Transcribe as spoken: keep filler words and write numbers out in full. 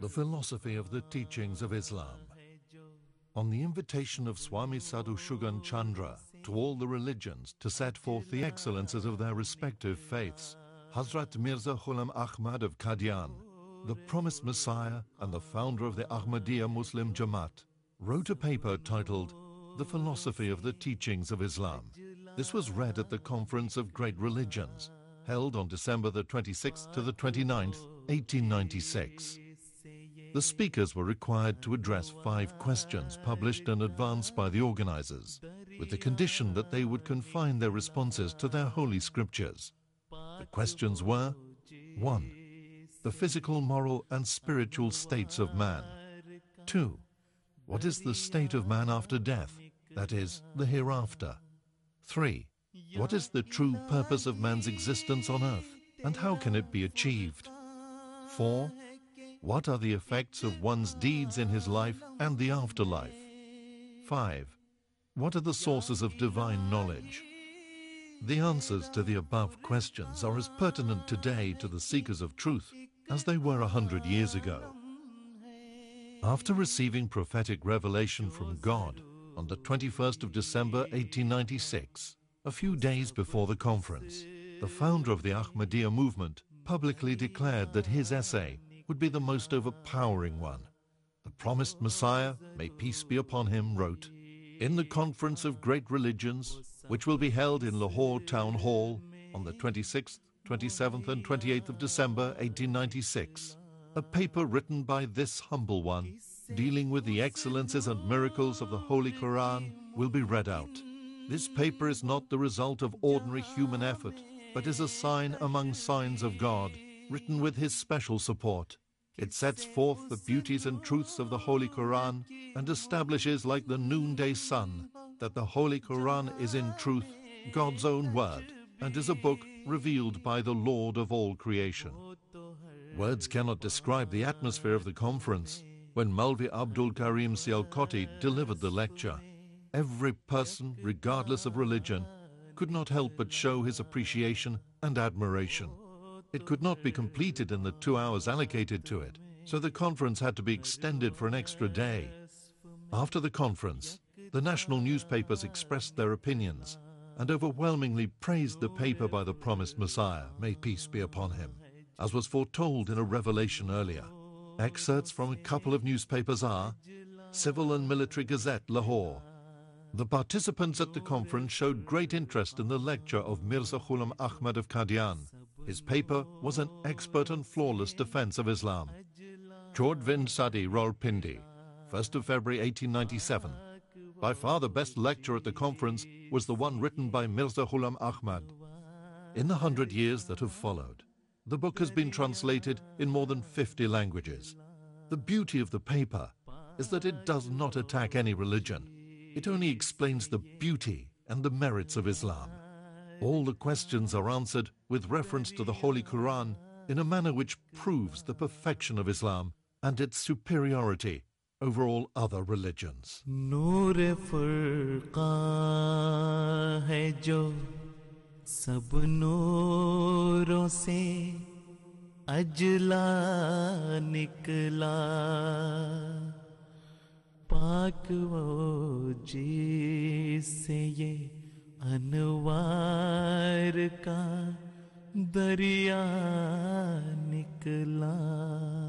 the philosophy of the teachings of Islam. On the invitation of Swami Sadhu Shugan Chandra to all the religions to set forth the excellences of their respective faiths, Hazrat Mirza Ghulam Ahmad of Qadian, the promised Messiah and the founder of the Ahmadiyya Muslim Jamaat, wrote a paper titled The Philosophy of the Teachings of Islam. This was read at the Conference of Great Religions, held on December the twenty-sixth to the twenty-ninth, eighteen ninety-six. The speakers were required to address five questions published in advance by the organizers, with the condition that they would confine their responses to their holy scriptures. The questions were: one. The physical, moral, and spiritual states of man. two. What is the state of man after death, that is, the hereafter? three. What is the true purpose of man's existence on earth, and how can it be achieved? four. What are the effects of one's deeds in his life and the afterlife? five. What are the sources of divine knowledge? The answers to the above questions are as pertinent today to the seekers of truth as they were a hundred years ago. After receiving prophetic revelation from God on the twenty-first of December eighteen ninety-six, a few days before the conference, the founder of the Ahmadiyya movement publicly declared that his essay would be the most overpowering one. The promised Messiah, may peace be upon him, wrote, "In the Conference of Great Religions, which will be held in Lahore Town Hall on the twenty-sixth, twenty-seventh and twenty-eighth of December eighteen ninety-six, a paper written by this humble one, dealing with the excellences and miracles of the Holy Quran, will be read out. This paper is not the result of ordinary human effort, but is a sign among signs of God, written with His special support. It sets forth the beauties and truths of the Holy Quran and establishes, like the noonday sun, that the Holy Quran is in truth God's own word and is a book revealed by the Lord of all creation." Words cannot describe the atmosphere of the conference when Maulvi Abdul Karim Sialkoti delivered the lecture. Every person, regardless of religion, could not help but show his appreciation and admiration. It could not be completed in the two hours allocated to it, so the conference had to be extended for an extra day. After the conference, the national newspapers expressed their opinions and overwhelmingly praised the paper by the promised Messiah, may peace be upon him, as was foretold in a revelation earlier. Excerpts from a couple of newspapers are Civil and Military Gazette, Lahore. The participants at the conference showed great interest in the lecture of Mirza Ghulam Ahmad of Qadian. His paper was an expert and flawless defense of Islam. Chaudhvin Sadi, Rawalpindi, first of February eighteen ninety-seven. By far the best lecture at the conference was the one written by Mirza Ghulam Ahmad. In the hundred years that have followed, the book has been translated in more than fifty languages. The beauty of the paper is that it does not attack any religion. It only explains the beauty and the merits of Islam. All the questions are answered with reference to the Holy Quran in a manner which proves the perfection of Islam and its superiority over all other religions. Noor-e Furqan hai jo sab nooron se ajla nikla, पाक वो जिससे ये अनवार का दरिया निकला।